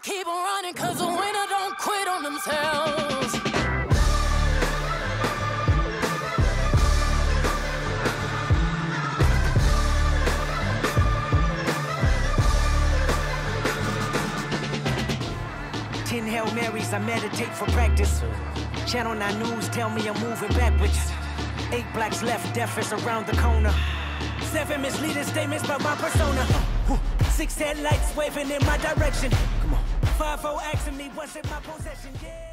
Keep on running, 'cause the winner don't quit on themselves. Ten Hail Marys, I meditate for practice. Channel 9 News tell me I'm moving backwards. 8 blacks left, death is around the corner. 7 misleading statements by my persona. 6 headlights waving in my direction. 5-0 asking me what's in my possession, yeah.